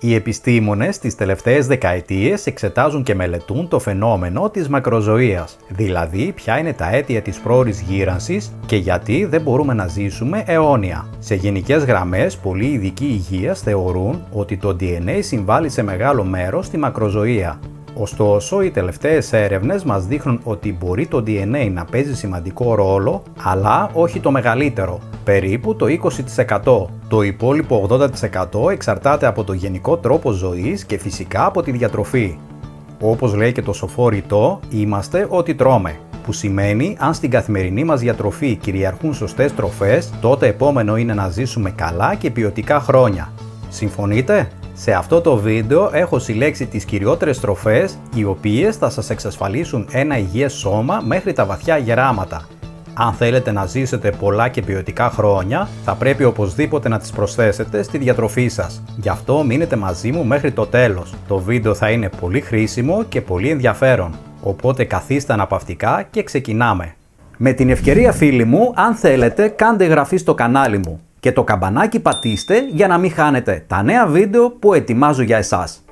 Οι επιστήμονες τις τελευταίες δεκαετίες εξετάζουν και μελετούν το φαινόμενο της μακροζωίας, δηλαδή ποια είναι τα αίτια της πρόορης γύρανσης και γιατί δεν μπορούμε να ζήσουμε αιώνια. Σε γενικές γραμμές, πολλοί ειδικοί υγείας θεωρούν ότι το DNA συμβάλλει σε μεγάλο μέρος στη μακροζωία. Ωστόσο, οι τελευταίες έρευνες μας δείχνουν ότι μπορεί το DNA να παίζει σημαντικό ρόλο, αλλά όχι το μεγαλύτερο, περίπου το 20%. Το υπόλοιπο 80% εξαρτάται από το γενικό τρόπο ζωής και φυσικά από τη διατροφή. Όπως λέει και το σοφό ρητό, είμαστε ό,τι τρώμε, που σημαίνει αν στην καθημερινή μας διατροφή κυριαρχούν σωστές τροφές, τότε επόμενο είναι να ζήσουμε καλά και ποιοτικά χρόνια. Συμφωνείτε? Σε αυτό το βίντεο έχω συλλέξει τις κυριότερες τροφές, οι οποίες θα σας εξασφαλίσουν ένα υγιές σώμα μέχρι τα βαθιά γεράματα. Αν θέλετε να ζήσετε πολλά και ποιοτικά χρόνια, θα πρέπει οπωσδήποτε να τις προσθέσετε στη διατροφή σας. Γι' αυτό μείνετε μαζί μου μέχρι το τέλος. Το βίντεο θα είναι πολύ χρήσιμο και πολύ ενδιαφέρον. Οπότε καθίστε αναπαυτικά και ξεκινάμε. Με την ευκαιρία φίλοι μου, αν θέλετε κάντε εγγραφή στο κανάλι μου. Και το καμπανάκι πατήστε για να μην χάνετε τα νέα βίντεο που ετοιμάζω για εσάς.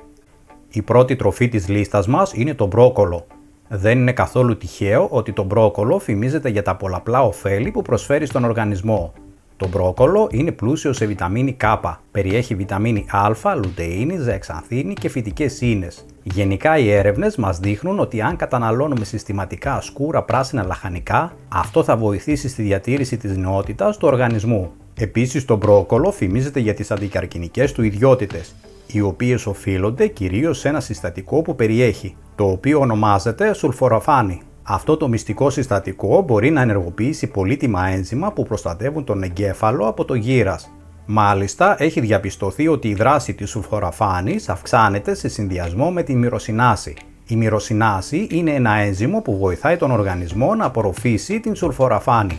Η πρώτη τροφή της λίστας μας είναι το μπρόκολο. Δεν είναι καθόλου τυχαίο ότι το μπρόκολο φημίζεται για τα πολλαπλά ωφέλη που προσφέρει στον οργανισμό. Το μπρόκολο είναι πλούσιο σε βιταμίνη Κ, περιέχει βιταμίνη Α, λουτεΐνη, ζαεξανθίνη και φυτικές ίνες. Γενικά οι έρευνες μας δείχνουν ότι αν καταναλώνουμε συστηματικά σκούρα πράσινα λαχανικά, αυτό θα βοηθήσει στη διατήρηση της νεότητας του οργανισμού. Επίσης το μπρόκολο φημίζεται για τις αντικαρκυνικές του ιδιότητες, οι οποίες οφείλονται κυρίως σε ένα συστατικό που περιέχει, το οποίο ονομάζεται σουλφοραφάνη. Αυτό το μυστικό συστατικό μπορεί να ενεργοποιήσει πολύτιμα ένζημα που προστατεύουν τον εγκέφαλο από το γύρας. Μάλιστα, έχει διαπιστωθεί ότι η δράση της σουλφοραφάνης αυξάνεται σε συνδυασμό με τη μυροσινάση. Η μυροσινάση είναι ένα ένζυμο που βοηθάει τον οργανισμό να απορροφήσει την σουλφοραφάνη.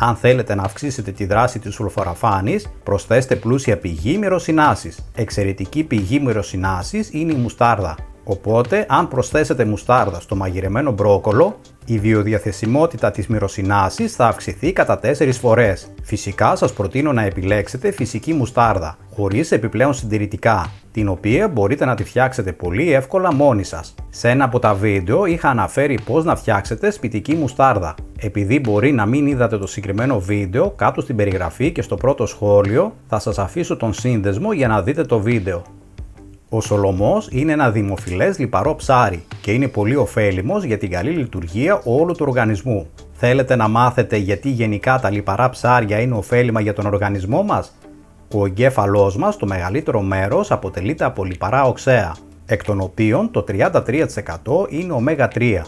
Αν θέλετε να αυξήσετε τη δράση της σουλφοραφάνης, προσθέστε πλούσια πηγή μυροσινάσης. Εξαιρετική πηγή μυροσινάσης είναι η μουστάρδα. Οπότε, αν προσθέσετε μουστάρδα στο μαγειρεμένο μπρόκολο, η βιοδιαθεσιμότητα της μυροσινάσης θα αυξηθεί κατά 4 φορές. Φυσικά, σας προτείνω να επιλέξετε φυσική μουστάρδα, χωρίς επιπλέον συντηρητικά, την οποία μπορείτε να τη φτιάξετε πολύ εύκολα μόνοι σας. Σε ένα από τα βίντεο είχα αναφέρει πώς να φτιάξετε σπιτική μουστάρδα. Επειδή μπορεί να μην είδατε το συγκεκριμένο βίντεο, κάτω στην περιγραφή και στο πρώτο σχόλιο θα σας αφήσω τον σύνδεσμο για να δείτε το βίντεο. Ο σολομός είναι ένα δημοφιλές λιπαρό ψάρι και είναι πολύ ωφέλιμος για την καλή λειτουργία όλου του οργανισμού. Θέλετε να μάθετε γιατί γενικά τα λιπαρά ψάρια είναι ωφέλιμα για τον οργανισμό μας? Ο εγκέφαλός μας το μεγαλύτερο μέρος αποτελείται από λιπαρά οξέα, εκ των οποίων το 33% είναι ω3,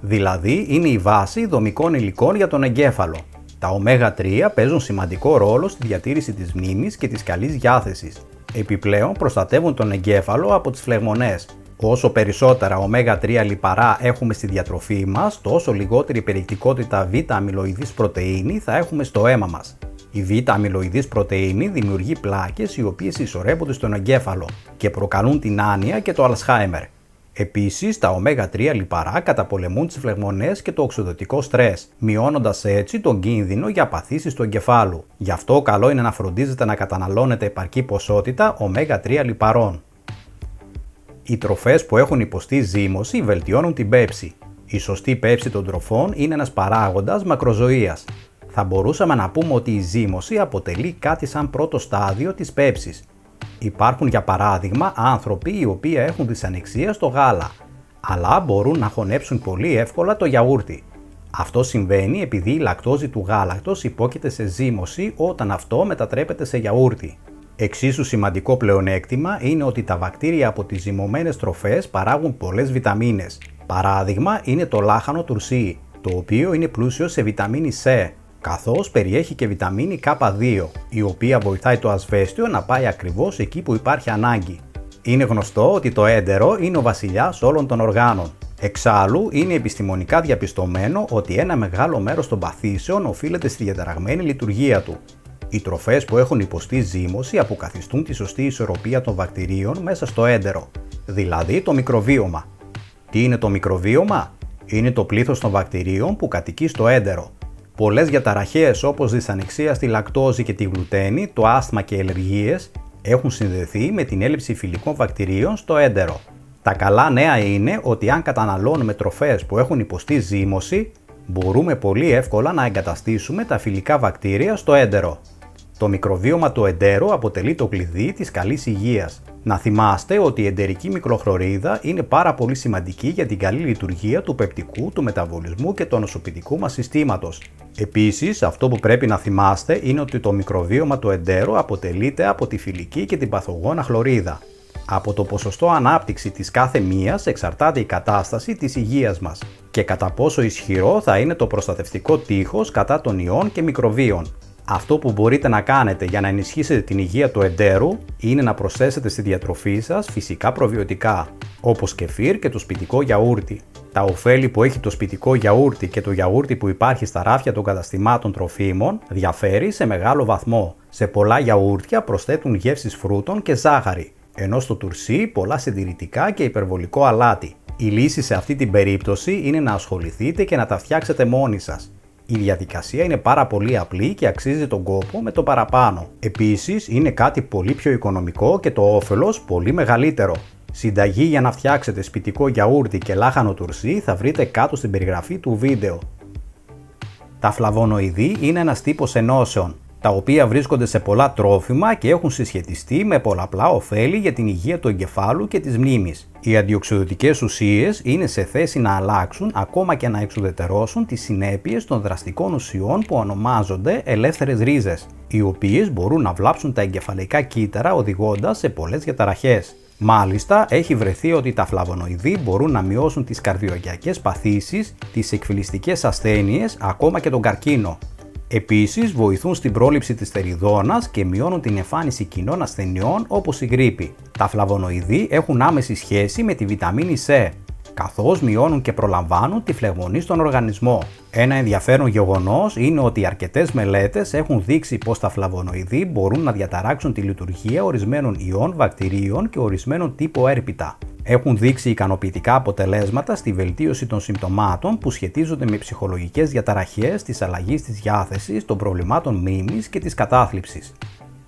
δηλαδή είναι η βάση δομικών υλικών για τον εγκέφαλο. Τα ω3 παίζουν σημαντικό ρόλο στη διατήρηση της μνήμης και της καλής διάθεσης. Επιπλέον προστατεύουν τον εγκέφαλο από τις φλεγμονές. Όσο περισσότερα ω3 λιπαρά έχουμε στη διατροφή μας, τόσο λιγότερη περιεκτικότητα β-αμυλοειδής πρωτεΐνη θα έχουμε στο αίμα μας. Η β-αμυλοειδής πρωτεΐνη δημιουργεί πλάκες οι οποίες συσσωρεύονται στον εγκέφαλο και προκαλούν την άνοια και το Αλσχάιμερ. Επίσης, τα ω3 λιπαρά καταπολεμούν τις φλεγμονές και το οξυδοτικό στρες, μειώνοντας έτσι τον κίνδυνο για παθήσεις του εγκεφάλου. Γι' αυτό καλό είναι να φροντίζετε να καταναλώνετε επαρκή ποσότητα ω3 λιπαρών. Οι τροφές που έχουν υποστεί ζύμωση βελτιώνουν την πέψη. Η σωστή πέψη των τροφών είναι ένας παράγοντας μακροζωίας. Θα μπορούσαμε να πούμε ότι η ζύμωση αποτελεί κάτι σαν πρώτο στάδιο της πέψης. Υπάρχουν για παράδειγμα άνθρωποι οι οποίοι έχουν δυσανεξία στο γάλα, αλλά μπορούν να χωνέψουν πολύ εύκολα το γιαούρτι. Αυτό συμβαίνει επειδή η λακτόζη του γάλακτος υπόκειται σε ζύμωση όταν αυτό μετατρέπεται σε γιαούρτι. Εξίσου σημαντικό πλεονέκτημα είναι ότι τα βακτήρια από τις ζυμωμένες τροφές παράγουν πολλές βιταμίνες. Παράδειγμα είναι το λάχανο τουρσί, το οποίο είναι πλούσιο σε βιταμίνη C, καθώς περιέχει και βιταμίνη K2, η οποία βοηθάει το ασβέστιο να πάει ακριβώς εκεί που υπάρχει ανάγκη. Είναι γνωστό ότι το έντερο είναι ο βασιλιάς όλων των οργάνων. Εξάλλου, είναι επιστημονικά διαπιστωμένο ότι ένα μεγάλο μέρος των παθήσεων οφείλεται στη διαταραγμένη λειτουργία του. Οι τροφές που έχουν υποστεί ζύμωση αποκαθιστούν τη σωστή ισορροπία των βακτηρίων μέσα στο έντερο, δηλαδή το μικροβίωμα. Τι είναι το μικροβίωμα? Είναι το πλήθος των βακτηρίων που κατοικεί στο έντερο. Πολλές διαταραχές όπως δυσανεξία στη λακτόζη και τη γλουτένη, το άσθμα και οι αλλεργίες έχουν συνδεθεί με την έλλειψη φιλικών βακτηρίων στο έντερο. Τα καλά νέα είναι ότι αν καταναλώνουμε τροφές που έχουν υποστεί ζύμωση, μπορούμε πολύ εύκολα να εγκαταστήσουμε τα φιλικά βακτήρια στο έντερο. Το μικροβίωμα του εντέρου αποτελεί το κλειδί της καλής υγείας. Να θυμάστε ότι η εντερική μικροχλωρίδα είναι πάρα πολύ σημαντική για την καλή λειτουργία του πεπτικού, του μεταβολισμού και του ανοσοποιητικού μας συστήματος. Επίσης, αυτό που πρέπει να θυμάστε είναι ότι το μικροβίωμα του εντέρου αποτελείται από τη φιλική και την παθογόνα χλωρίδα. Από το ποσοστό ανάπτυξη της κάθε μίας εξαρτάται η κατάσταση της υγείας μας και κατά πόσο ισχυρό θα είναι το προστατευτικό τείχος κατά των ιών και μικροβίων. Αυτό που μπορείτε να κάνετε για να ενισχύσετε την υγεία του εντέρου είναι να προσθέσετε στη διατροφή σας φυσικά προβιωτικά, όπως κεφίρ και το σπιτικό γιαούρτι. Τα ωφέλη που έχει το σπιτικό γιαούρτι και το γιαούρτι που υπάρχει στα ράφια των καταστημάτων τροφίμων διαφέρει σε μεγάλο βαθμό. Σε πολλά γιαούρτια προσθέτουν γεύσεις φρούτων και ζάχαρη, ενώ στο τουρσί πολλά συντηρητικά και υπερβολικό αλάτι. Η λύση σε αυτή την περίπτωση είναι να ασχοληθείτε και να τα φτιάξετε μόνοι σας. Η διαδικασία είναι πάρα πολύ απλή και αξίζει τον κόπο με το παραπάνω. Επίσης, είναι κάτι πολύ πιο οικονομικό και το όφελος πολύ μεγαλύτερο. Συνταγή για να φτιάξετε σπιτικό γιαούρτι και λάχανο τουρσί θα βρείτε κάτω στην περιγραφή του βίντεο. Τα φλαβονοειδή είναι ένας τύπος ενώσεων, τα οποία βρίσκονται σε πολλά τρόφιμα και έχουν συσχετιστεί με πολλαπλά ωφέλη για την υγεία του εγκεφάλου και της μνήμης. Οι αντιοξειδωτικές ουσίες είναι σε θέση να αλλάξουν ακόμα και να εξουδετερώσουν τις συνέπειες των δραστικών ουσιών που ονομάζονται ελεύθερες ρίζες, οι οποίες μπορούν να βλάψουν τα εγκεφαλικά κύτταρα οδηγώντας σε πολλές διαταραχές. Μάλιστα, έχει βρεθεί ότι τα φλαβονοειδή μπορούν να μειώσουν τις καρδιογειακές παθήσεις, τις εκφυλιστικές ασθένειες, ακόμα και τον καρκίνο. Επίσης, βοηθούν στην πρόληψη της θεριδόνας και μειώνουν την εμφάνιση κοινών ασθενειών όπως η γρίπη. Τα φλαβονοειδή έχουν άμεση σχέση με τη βιταμίνη C, καθώς μειώνουν και προλαμβάνουν τη φλεγμονή στον οργανισμό. Ένα ενδιαφέρον γεγονός είναι ότι αρκετές μελέτες έχουν δείξει πως τα φλαβονοειδή μπορούν να διαταράξουν τη λειτουργία ορισμένων ιών, βακτηρίων και ορισμένων τύπου έρπιτα. Έχουν δείξει ικανοποιητικά αποτελέσματα στη βελτίωση των συμπτωμάτων που σχετίζονται με ψυχολογικές διαταραχές, της αλλαγής της διάθεσης, των προβλημάτων μνήμης και της κατάθλιψης.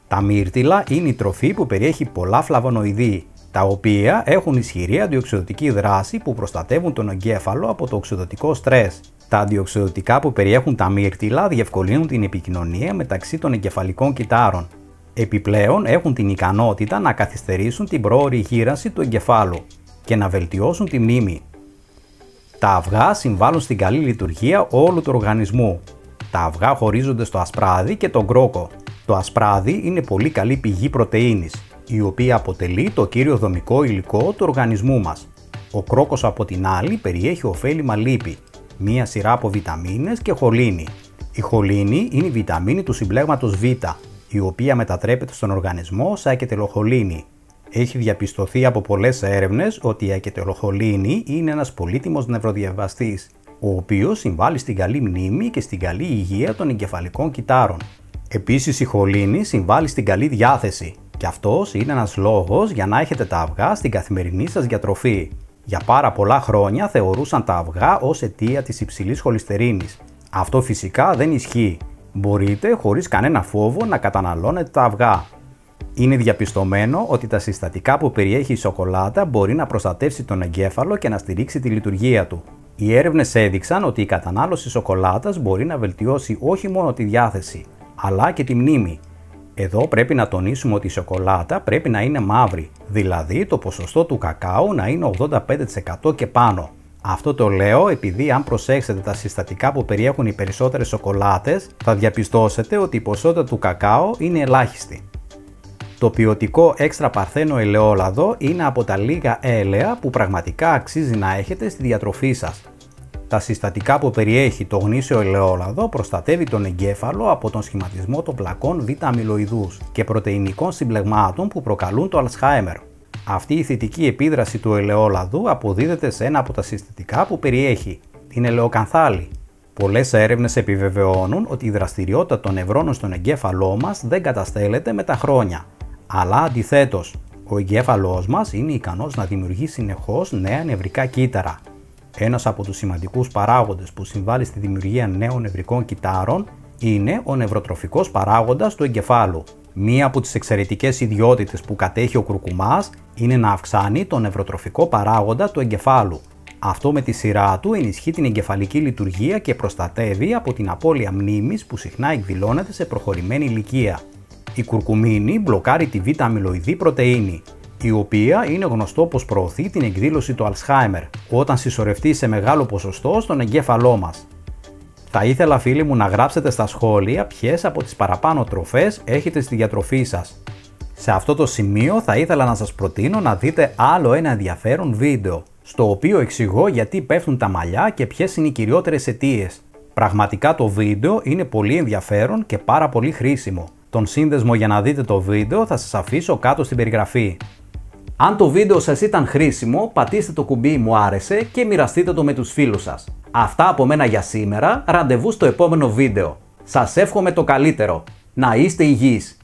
Τα μύρτιλα είναι η τροφή που περιέχει πολλά φλαβονοειδή, τα οποία έχουν ισχυρή αντιοξειδωτική δράση που προστατεύουν τον εγκέφαλο από το οξειδωτικό στρες. Τα αντιοξειδωτικά που περιέχουν τα μύρτιλα διευκολύνουν την επικοινωνία μεταξύ των εγκεφαλικών κυττάρων. Επιπλέον, έχουν την ικανότητα να καθυστερήσουν την πρόωρη γύρανση του εγκεφάλου και να βελτιώσουν τη μνήμη. Τα αυγά συμβάλλουν στην καλή λειτουργία όλου του οργανισμού. Τα αυγά χωρίζονται στο ασπράδι και τον κρόκο. Το ασπράδι είναι πολύ καλή πηγή πρωτεΐνης, η οποία αποτελεί το κύριο δομικό υλικό του οργανισμού μας. Ο κρόκος, από την άλλη, περιέχει ωφέλιμα λίπη, μία σειρά από βιταμίνες και χολίνη. Η χολίνη είναι η βιταμίνη του συμπλέγματος Β, η οποία μετατρέπεται στον οργανισμό σε ακετελοχολίνη. Έχει διαπιστωθεί από πολλές έρευνες ότι η ακετελοχολίνη είναι ένας πολύτιμος νευροδιαβαστής, ο οποίος συμβάλλει στην καλή μνήμη και στην καλή υγεία των εγκεφαλικών κυττάρων. Επίσης, η χολίνη συμβάλλει στην καλή διάθεση, και αυτός είναι ένας λόγος για να έχετε τα αυγά στην καθημερινή σας διατροφή. Για πάρα πολλά χρόνια θεωρούσαν τα αυγά ως αιτία της υψηλής χολυστερίνης. Αυτό φυσικά δεν ισχύει. Μπορείτε χωρίς κανένα φόβο να καταναλώνετε τα αυγά. Είναι διαπιστωμένο ότι τα συστατικά που περιέχει η σοκολάτα μπορεί να προστατεύσει τον εγκέφαλο και να στηρίξει τη λειτουργία του. Οι έρευνες έδειξαν ότι η κατανάλωση σοκολάτας μπορεί να βελτιώσει όχι μόνο τη διάθεση, αλλά και τη μνήμη. Εδώ πρέπει να τονίσουμε ότι η σοκολάτα πρέπει να είναι μαύρη, δηλαδή το ποσοστό του κακάου να είναι 85% και πάνω. Αυτό το λέω επειδή αν προσέξετε τα συστατικά που περιέχουν οι περισσότερες σοκολάτες, θα διαπιστώσετε ότι η ποσότητα του κακάο είναι ελάχιστη. Το ποιοτικό έξτρα παρθένο ελαιόλαδο είναι από τα λίγα έλαια που πραγματικά αξίζει να έχετε στη διατροφή σας. Τα συστατικά που περιέχει το γνήσιο ελαιόλαδο προστατεύει τον εγκέφαλο από τον σχηματισμό των πλακών β-αμυλοειδούς και πρωτεϊνικών συμπλεγμάτων που προκαλούν το Αλσχάιμερ. Αυτή η θετική επίδραση του ελαιόλαδου αποδίδεται σε ένα από τα συστατικά που περιέχει, την ελαιοκανθάλη. Πολλές έρευνες επιβεβαιώνουν ότι η δραστηριότητα των νευρώνων στον εγκέφαλό μας δεν καταστέλλεται με τα χρόνια. Αλλά αντιθέτως, ο εγκέφαλός μας είναι ικανός να δημιουργεί συνεχώς νέα νευρικά κύτταρα. Ένας από τους σημαντικούς παράγοντες που συμβάλλει στη δημιουργία νέων νευρικών κυττάρων είναι ο νευροτροφικός παράγοντας του εγκεφάλου, Μία από τις εξαιρετικές ιδιότητες που κατέχει ο κουρκουμάς είναι να αυξάνει τον νευροτροφικό παράγοντα του εγκεφάλου. Αυτό με τη σειρά του ενισχύει την εγκεφαλική λειτουργία και προστατεύει από την απώλεια μνήμης που συχνά εκδηλώνεται σε προχωρημένη ηλικία. Η κουρκουμίνη μπλοκάρει τη β-αμυλοειδή πρωτεΐνη, η οποία είναι γνωστό πως προωθεί την εκδήλωση του Αλσχάιμερ όταν συσσωρευτεί σε μεγάλο ποσοστό στον εγκέφαλό μας. Θα ήθελα φίλοι μου να γράψετε στα σχόλια ποιες από τις παραπάνω τροφές έχετε στη διατροφή σας. Σε αυτό το σημείο θα ήθελα να σας προτείνω να δείτε άλλο ένα ενδιαφέρον βίντεο, στο οποίο εξηγώ γιατί πέφτουν τα μαλλιά και ποιες είναι οι κυριότερες αιτίες. Πραγματικά το βίντεο είναι πολύ ενδιαφέρον και πάρα πολύ χρήσιμο. Τον σύνδεσμο για να δείτε το βίντεο θα σας αφήσω κάτω στην περιγραφή. Αν το βίντεο σας ήταν χρήσιμο, πατήστε το κουμπί μου άρεσε και μοιραστείτε το με τους φίλους σας. Αυτά από μένα για σήμερα, ραντεβού στο επόμενο βίντεο. Σας εύχομαι το καλύτερο. Να είστε υγιείς!